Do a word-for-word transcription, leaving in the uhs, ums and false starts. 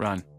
Run.